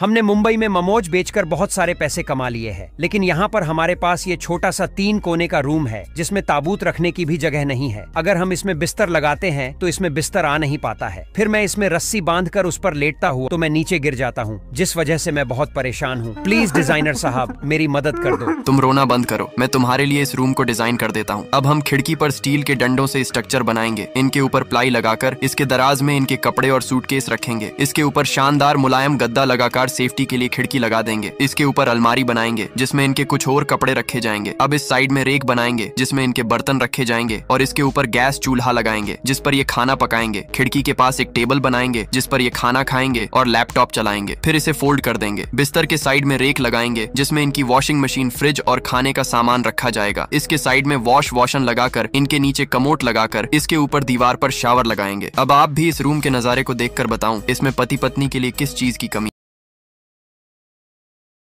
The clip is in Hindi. हमने मुंबई में ममोज बेचकर बहुत सारे पैसे कमा लिए हैं, लेकिन यहाँ पर हमारे पास ये छोटा सा 3 कोने का रूम है जिसमें ताबूत रखने की भी जगह नहीं है। अगर हम इसमें बिस्तर लगाते हैं तो इसमें बिस्तर आ नहीं पाता है। फिर मैं इसमें रस्सी बांधकर उस पर लेटता हूँ तो मैं नीचे गिर जाता हूँ, जिस वजह से मैं बहुत परेशान हूँ। प्लीज डिजाइनर साहब, मेरी मदद कर दो। तुम रोना बंद करो, मैं तुम्हारे लिए इस रूम को डिजाइन कर देता हूँ। अब हम खिड़की पर स्टील के डंडों से स्ट्रक्चर बनाएंगे, इनके ऊपर प्लाई लगाकर इसके दराज में इनके कपड़े और सूटकेस रखेंगे। इसके ऊपर शानदार मुलायम गद्दा लगाकर सेफ्टी के लिए खिड़की लगा देंगे। इसके ऊपर अलमारी बनाएंगे जिसमें इनके कुछ और कपड़े रखे जाएंगे। अब इस साइड में रेक बनाएंगे जिसमें इनके बर्तन रखे जाएंगे, और इसके ऊपर गैस चूल्हा लगाएंगे जिस पर ये खाना पकाएंगे। खिड़की के पास एक टेबल बनाएंगे जिस पर ये खाना खाएंगे और लैपटॉप चलाएंगे, फिर इसे फोल्ड कर देंगे। बिस्तर के साइड में रेक लगाएंगे जिसमें इनकी वॉशिंग मशीन, फ्रिज और खाने का सामान रखा जाएगा। इसके साइड में वॉश वॉशन लगाकर इनके नीचे कमोट लगाकर इसके ऊपर दीवार पर शावर लगाएंगे। अब आप भी इस रूम के नजारे को देखकर बताओ, इसमें पति पत्नी के लिए किस चीज की कमी